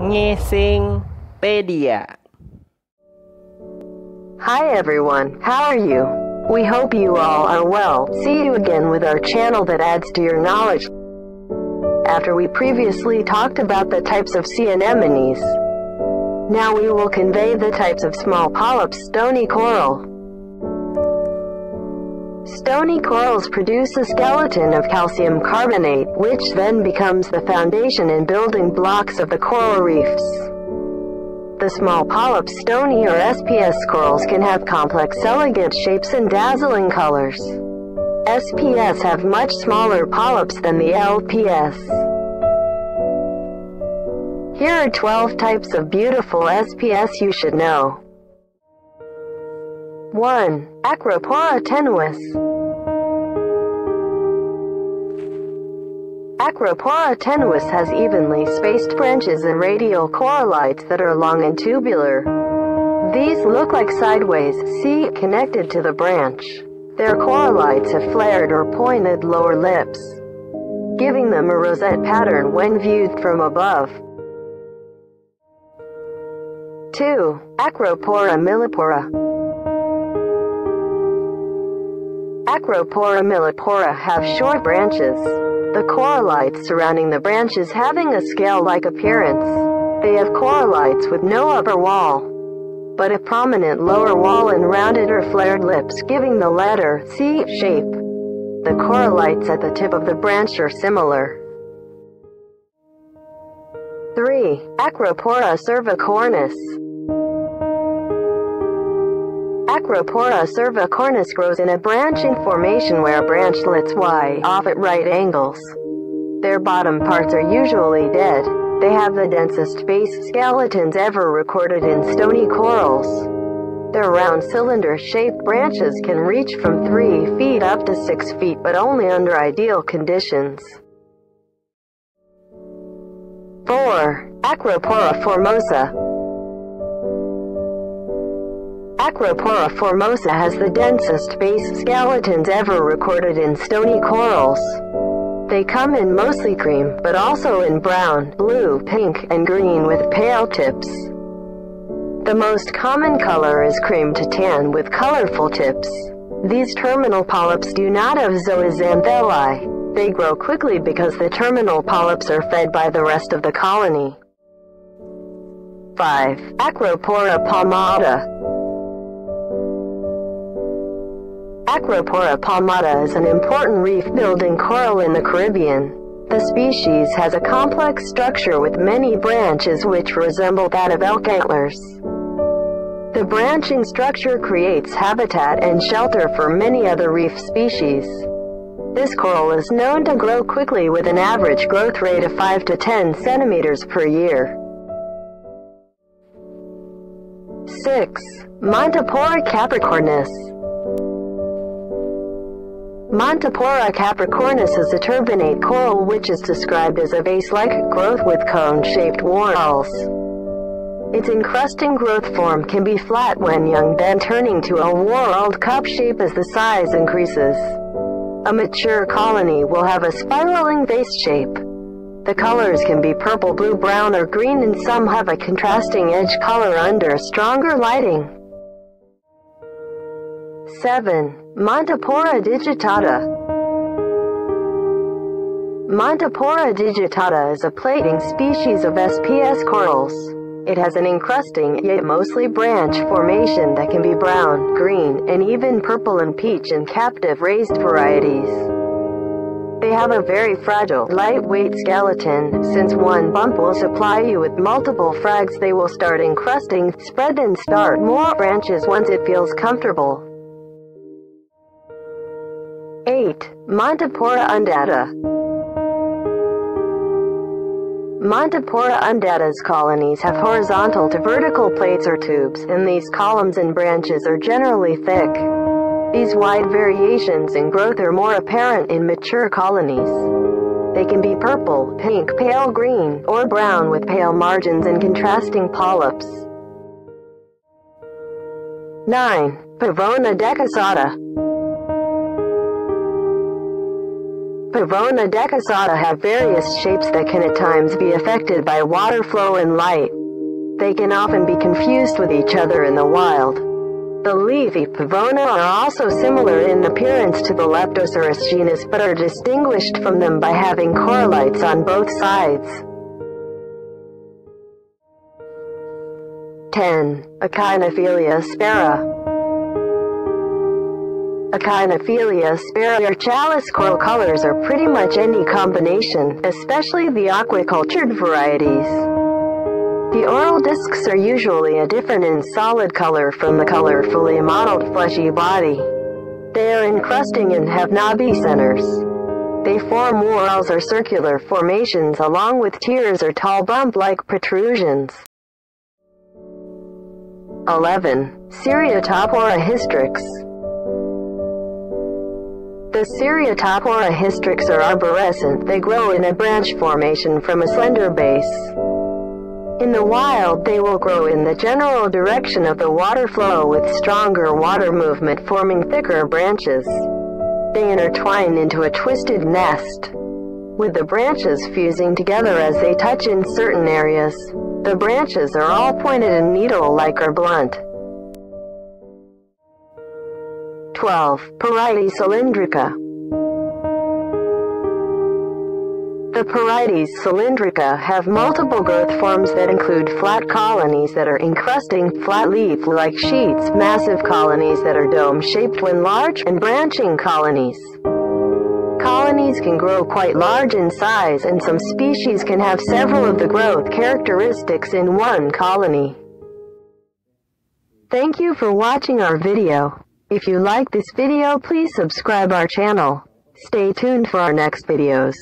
Ngisingpedia. Hi everyone, how are you? We hope you all are well. See you again with our channel that adds to your knowledge. After we previously talked about the types of sea anemones, now we will convey the types of small polyps. Stony coral. Stony corals produce a skeleton of calcium carbonate, which then becomes the foundation and building blocks of the coral reefs. The small polyp stony or SPS corals can have complex, elegant shapes and dazzling colors. SPS have much smaller polyps than the LPS. Here are 12 types of beautiful SPS you should know. 1. Acropora tenuis. Acropora tenuis has evenly spaced branches and radial corallites that are long and tubular. These look like sideways C connected to the branch. Their corallites have flared or pointed lower lips, giving them a rosette pattern when viewed from above. 2. Acropora millepora. Acropora millepora have short branches, the corallites surrounding the branches having a scale-like appearance. They have corallites with no upper wall, but a prominent lower wall and rounded or flared lips giving the letter C shape. The corallites at the tip of the branch are similar. 3. Acropora cervicornis. Acropora cervicornis grows in a branching formation where branchlets Y off at right angles. Their bottom parts are usually dead. They have the densest base skeletons ever recorded in stony corals. Their round cylinder-shaped branches can reach from 3 feet up to 6 feet, but only under ideal conditions. 4. Acropora formosa. Acropora formosa has the densest base skeletons ever recorded in stony corals. They come in mostly cream, but also in brown, blue, pink, and green with pale tips. The most common color is cream to tan with colorful tips. These terminal polyps do not have zooxanthellae. They grow quickly because the terminal polyps are fed by the rest of the colony. 5. Acropora palmata. Acropora palmata is an important reef-building coral in the Caribbean. The species has a complex structure with many branches which resemble that of elk antlers. The branching structure creates habitat and shelter for many other reef species. This coral is known to grow quickly with an average growth rate of 5 to 10 centimeters per year. 6. Montipora capricornis. Montipora capricornis is a turbinate coral which is described as a vase-like growth with cone-shaped whorls. Its encrusting growth form can be flat when young, then turning to a whorled cup shape as the size increases. A mature colony will have a spiraling vase shape. The colors can be purple, blue, brown, or green, and some have a contrasting edge color under stronger lighting. 7. Montipora digitata. Montipora digitata is a plating species of SPS corals. It has an encrusting yet mostly branch formation that can be brown, green, and even purple and peach in captive raised varieties. They have a very fragile, lightweight skeleton. Since one bump will supply you with multiple frags, they will start encrusting, spread, and start more branches once it feels comfortable. 8. Montipora undata. Montipora undata's colonies have horizontal to vertical plates or tubes, and these columns and branches are generally thick. These wide variations in growth are more apparent in mature colonies. They can be purple, pink, pale green, or brown with pale margins and contrasting polyps. 9. Pavona decussata. Pavona decussata have various shapes that can at times be affected by water flow and light. They can often be confused with each other in the wild. The leafy Pavona are also similar in appearance to the Leptoceras genus but are distinguished from them by having corallites on both sides. 10. Echinophyllia aspera. Echinophyllia aspera chalice coral colors are pretty much any combination, especially the aquacultured varieties. The oral discs are usually a different and solid color from the colorfully mottled fleshy body. They are encrusting and have knobby centers. They form whorls or circular formations along with tears or tall bump-like protrusions. 11. Seriatopora hystrix. The Seriatopora hystrix are arborescent. They grow in a branch formation from a slender base. In the wild, they will grow in the general direction of the water flow with stronger water movement forming thicker branches. They intertwine into a twisted nest, with the branches fusing together as they touch in certain areas. The branches are all pointed and needle-like or blunt. 12. Porites cylindrica. The Porites cylindrica have multiple growth forms that include flat colonies that are encrusting, flat leaf-like sheets, massive colonies that are dome-shaped when large, and branching colonies. Colonies can grow quite large in size, and some species can have several of the growth characteristics in one colony. Thank you for watching our video. If you like this video, please subscribe our channel. Stay tuned for our next videos.